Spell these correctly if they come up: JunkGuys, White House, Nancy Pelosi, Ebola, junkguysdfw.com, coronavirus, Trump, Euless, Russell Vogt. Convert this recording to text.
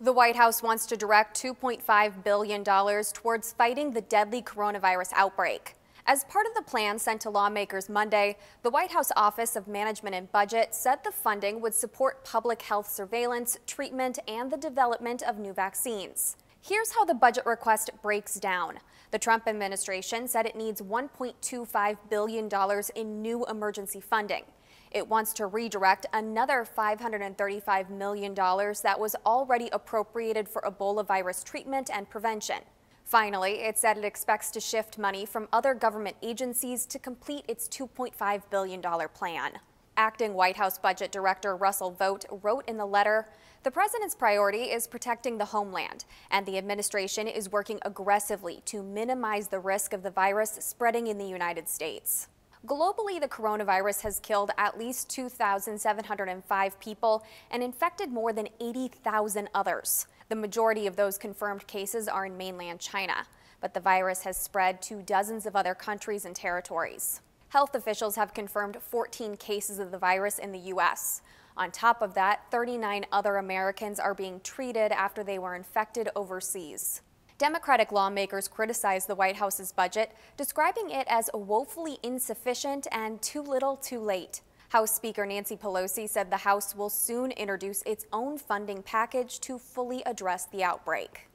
The White House wants to direct $2.5 billion towards fighting the deadly coronavirus outbreak. As part of the plan sent to lawmakers Monday, the White House Office of Management and Budget said the funding would support public health surveillance, treatment, and the development of new vaccines. Here's how the budget request breaks down. The Trump administration said it needs $1.25 billion in new emergency funding. It wants to redirect another $535 million that was already appropriated for Ebola virus treatment and prevention. Finally, it said it expects to shift money from other government agencies to complete its $2.5 billion plan. Acting White House Budget Director Russell Vogt wrote in the letter, "The president's priority is protecting the homeland, and the administration is working aggressively to minimize the risk of the virus spreading in the United States." Globally, the coronavirus has killed at least 2,705 people and infected more than 80,000 others. The majority of those confirmed cases are in mainland China, but the virus has spread to dozens of other countries and territories. Health officials have confirmed 14 cases of the virus in the U.S. On top of that, 39 other Americans are being treated after they were infected overseas. Democratic lawmakers criticized the White House's budget, describing it as woefully insufficient and too little too late. House Speaker Nancy Pelosi said the House will soon introduce its own funding package to fully address the outbreak.